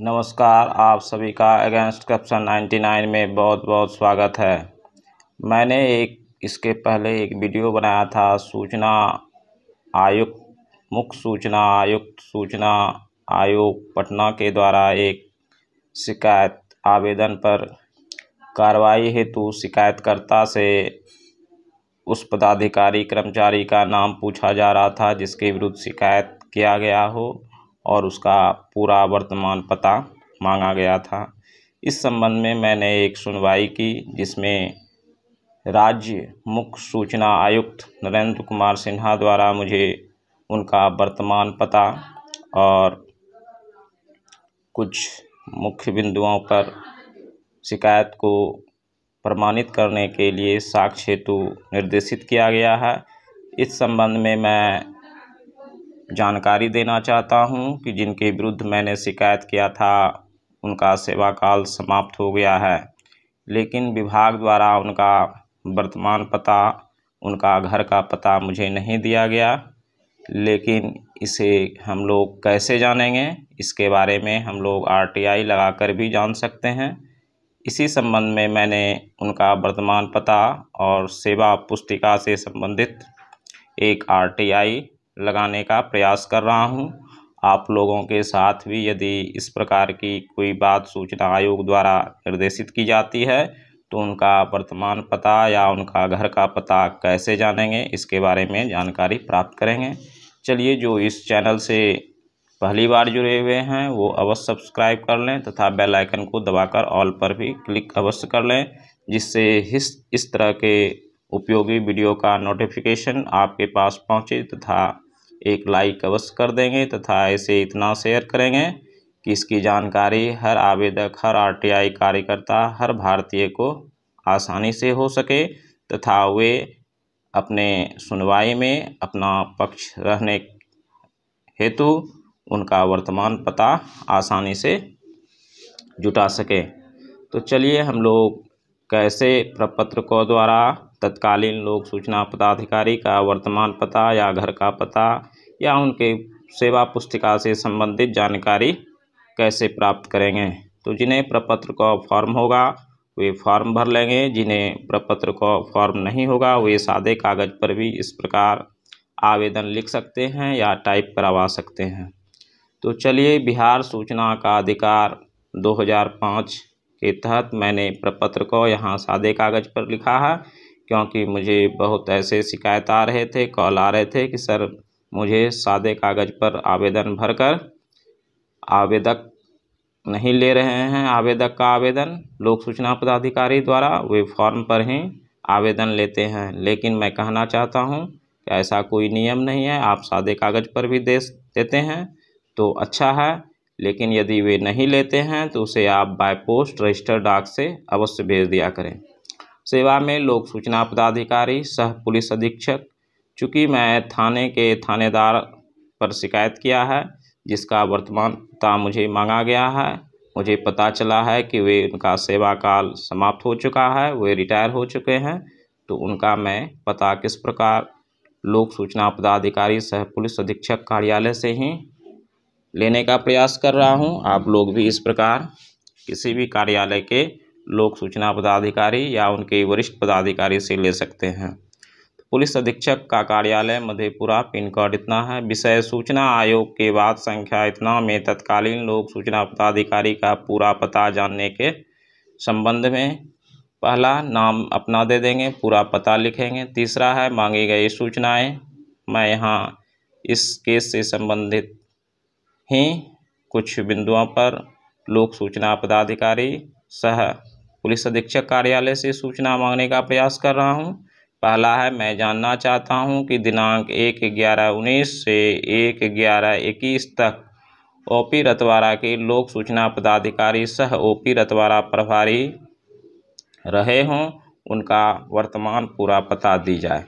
नमस्कार, आप सभी का अगेंस्ट करप्शन 99 में बहुत बहुत स्वागत है। मैंने इसके पहले एक वीडियो बनाया था सूचना आयुक्त, मुख्य सूचना आयुक्त, सूचना आयोग पटना के द्वारा एक शिकायत आवेदन पर कार्रवाई हेतु शिकायतकर्ता से उस पदाधिकारी कर्मचारी का नाम पूछा जा रहा था जिसके विरुद्ध शिकायत किया गया हो और उसका पूरा वर्तमान पता मांगा गया था। इस संबंध में मैंने एक सुनवाई की जिसमें राज्य मुख्य सूचना आयुक्त नरेंद्र कुमार सिन्हा द्वारा मुझे उनका वर्तमान पता और कुछ मुख्य बिंदुओं पर शिकायत को प्रमाणित करने के लिए साक्ष्य हेतु निर्देशित किया गया है। इस संबंध में मैं जानकारी देना चाहता हूं कि जिनके विरुद्ध मैंने शिकायत किया था उनका सेवाकाल समाप्त हो गया है, लेकिन विभाग द्वारा उनका वर्तमान पता, उनका घर का पता मुझे नहीं दिया गया। लेकिन इसे हम लोग कैसे जानेंगे, इसके बारे में हम लोग RTI लगाकर भी जान सकते हैं। इसी संबंध में मैंने उनका वर्तमान पता और सेवा पुस्तिका से संबंधित एक RTI लगाने का प्रयास कर रहा हूं। आप लोगों के साथ भी यदि इस प्रकार की कोई बात सूचना आयोग द्वारा निर्देशित की जाती है तो उनका वर्तमान पता या उनका घर का पता कैसे जानेंगे, इसके बारे में जानकारी प्राप्त करेंगे। चलिए, जो इस चैनल से पहली बार जुड़े हुए हैं वो अवश्य सब्सक्राइब कर लें तथा बेल आइकन को दबाकर ऑल पर भी क्लिक अवश्य कर लें, जिससे इस तरह के उपयोगी वीडियो का नोटिफिकेशन आपके पास पहुंचे तथा एक लाइक अवश्य कर देंगे तथा इसे इतना शेयर करेंगे कि इसकी जानकारी हर आवेदक, हर RTI कार्यकर्ता, हर भारतीय को आसानी से हो सके तथा वे अपने सुनवाई में अपना पक्ष रहने हेतु उनका वर्तमान पता आसानी से जुटा सके। तो चलिए, हम लोग कैसे प्रपत्र को द्वारा तत्कालीन लोक सूचना पदाधिकारी का वर्तमान पता या घर का पता या उनके सेवा पुस्तिका से संबंधित जानकारी कैसे प्राप्त करेंगे। तो जिन्हें प्रपत्र का फॉर्म होगा वे फॉर्म भर लेंगे, जिन्हें प्रपत्र का फॉर्म नहीं होगा वे सादे कागज़ पर भी इस प्रकार आवेदन लिख सकते हैं या टाइप करवा सकते हैं। तो चलिए, बिहार सूचना का अधिकार 2005 के तहत मैंने प्रपत्र को यहाँ सादे कागज़ पर लिखा है, क्योंकि मुझे बहुत ऐसे शिकायत आ रहे थे, कॉल आ रहे थे कि सर मुझे सादे कागज़ पर आवेदन भरकर आवेदक नहीं ले रहे हैं, आवेदक का आवेदन लोक सूचना पदाधिकारी द्वारा वे फॉर्म पर ही आवेदन लेते हैं। लेकिन मैं कहना चाहता हूं कि ऐसा कोई नियम नहीं है, आप सादे कागज़ पर भी देते हैं तो अच्छा है, लेकिन यदि वे नहीं लेते हैं तो उसे आप बाय पोस्ट, रजिस्टर डाक से अवश्य भेज दिया करें। सेवा में लोक सूचना पदाधिकारी सह पुलिस अधीक्षक, चूँकि मैं थाने के थानेदार पर शिकायत किया है जिसका वर्तमान पता मुझे मांगा गया है, मुझे पता चला है कि वे उनका सेवा काल समाप्त हो चुका है, वे रिटायर हो चुके हैं, तो उनका मैं पता किस प्रकार लोक सूचना पदाधिकारी सह पुलिस अधीक्षक कार्यालय से ही लेने का प्रयास कर रहा हूं। आप लोग भी इस प्रकार किसी भी कार्यालय के लोक सूचना पदाधिकारी या उनके वरिष्ठ पदाधिकारी से ले सकते हैं। पुलिस अधीक्षक का कार्यालय मधेपुरा, पिन कोड इतना है, विषय सूचना आयोग के बाद संख्या इतना में तत्कालीन लोक सूचना पदाधिकारी का पूरा पता जानने के संबंध में। पहला, नाम अपना दे देंगे, पूरा पता लिखेंगे। तीसरा है मांगी गई सूचनाएं, मैं यहाँ इस केस से संबंधित ही कुछ बिंदुओं पर लोक सूचना पदाधिकारी सह पुलिस अधीक्षक कार्यालय से सूचना मांगने का प्रयास कर रहा हूं। पहला है, मैं जानना चाहता हूं कि दिनांक 1/11/19 से 1/11/21 तक OP रतवारा के लोक सूचना पदाधिकारी सह OP रतवारा प्रभारी रहे हों, उनका वर्तमान पूरा पता दी जाए।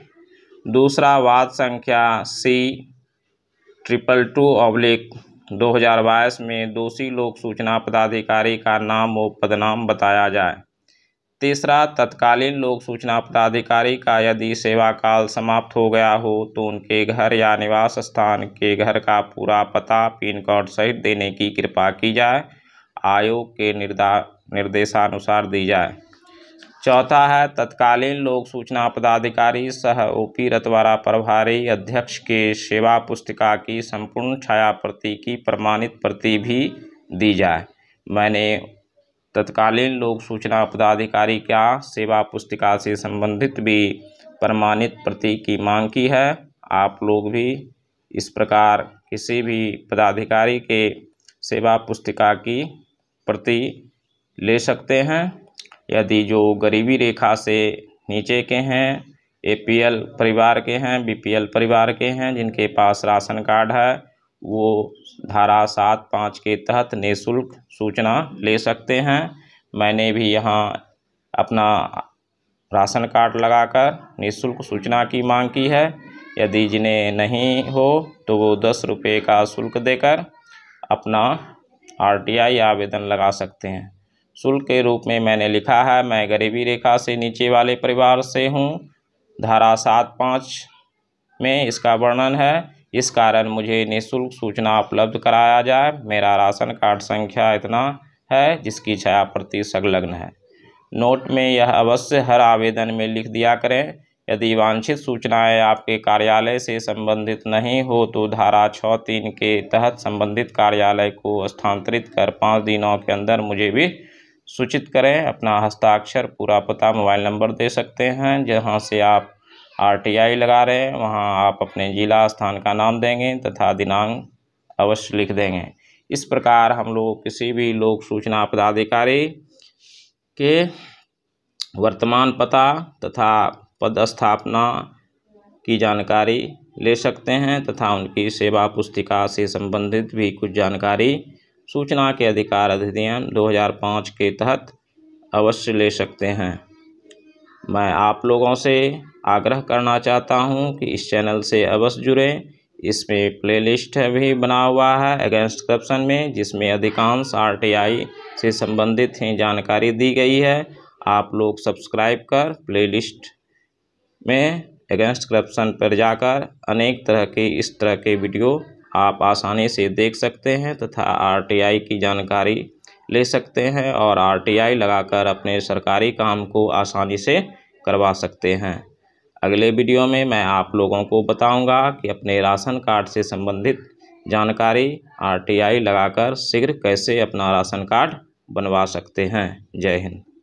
दूसरा, वाद संख्या C/222/2022 में दोषी लोक सूचना पदाधिकारी का नाम व पदनाम बताया जाए। तीसरा, तत्कालीन लोक सूचना पदाधिकारी का यदि सेवा काल समाप्त हो गया हो तो उनके घर या निवास स्थान के घर का पूरा पता, पिन कोड सहित देने की कृपा की जाए। आयोग के निर्देशानुसार दी जाए। चौथा है तत्कालीन लोक सूचना पदाधिकारी सह ओपी रतवारा प्रभारी अध्यक्ष के सेवा पुस्तिका की संपूर्ण छाया प्रति की प्रमाणित प्रति भी दी जाए। मैंने तत्कालीन लोक सूचना पदाधिकारी क्या सेवा पुस्तिका से संबंधित भी प्रमाणित प्रति की मांग की है। आप लोग भी इस प्रकार किसी भी पदाधिकारी के सेवा पुस्तिका की प्रति ले सकते हैं। यदि जो गरीबी रेखा से नीचे के हैं, एपीएल परिवार के हैं, बीपीएल परिवार के हैं, जिनके पास राशन कार्ड है, वो धारा 7(5) के तहत निःशुल्क सूचना ले सकते हैं। मैंने भी यहाँ अपना राशन कार्ड लगाकर निःशुल्क सूचना की मांग की है। यदि जिन्हें नहीं हो तो वो 10 रुपये का शुल्क देकर अपना RTI आवेदन लगा सकते हैं। शुल्क के रूप में मैंने लिखा है, मैं गरीबी रेखा से नीचे वाले परिवार से हूँ। धारा 7(5) में इसका वर्णन है। इस कारण मुझे निःशुल्क सूचना उपलब्ध कराया जाए। मेरा राशन कार्ड संख्या इतना है जिसकी छाया प्रति संलग्न है। नोट में यह अवश्य हर आवेदन में लिख दिया करें। यदि वांछित सूचनाएं आपके कार्यालय से संबंधित नहीं हो तो धारा 6(3) के तहत संबंधित कार्यालय को स्थानांतरित कर 5 दिनों के अंदर मुझे भी सूचित करें। अपना हस्ताक्षर, पूरा पता, मोबाइल नंबर दे सकते हैं। जहां से आप RTI लगा रहे हैं वहां आप अपने जिला स्थान का नाम देंगे तथा दिनांक अवश्य लिख देंगे। इस प्रकार हम लोग किसी भी लोक सूचना पदाधिकारी के वर्तमान पता तथा पदस्थापना की जानकारी ले सकते हैं तथा उनकी सेवा पुस्तिका से संबंधित भी कुछ जानकारी सूचना के अधिकार अधिनियम 2005 के तहत अवश्य ले सकते हैं। मैं आप लोगों से आग्रह करना चाहता हूं कि इस चैनल से अवश्य जुड़ें। इसमें प्लेलिस्ट भी बना हुआ है अगेंस्ट करप्शन में, जिसमें अधिकांश RTI से संबंधित ही जानकारी दी गई है। आप लोग सब्सक्राइब कर प्लेलिस्ट में अगेंस्ट करप्शन पर जाकर अनेक तरह के इस तरह के वीडियो आप आसानी से देख सकते हैं तथा RTI की जानकारी ले सकते हैं और RTI लगाकर अपने सरकारी काम को आसानी से करवा सकते हैं। अगले वीडियो में मैं आप लोगों को बताऊंगा कि अपने राशन कार्ड से संबंधित जानकारी RTI लगाकर शीघ्र कैसे अपना राशन कार्ड बनवा सकते हैं। जय हिंद।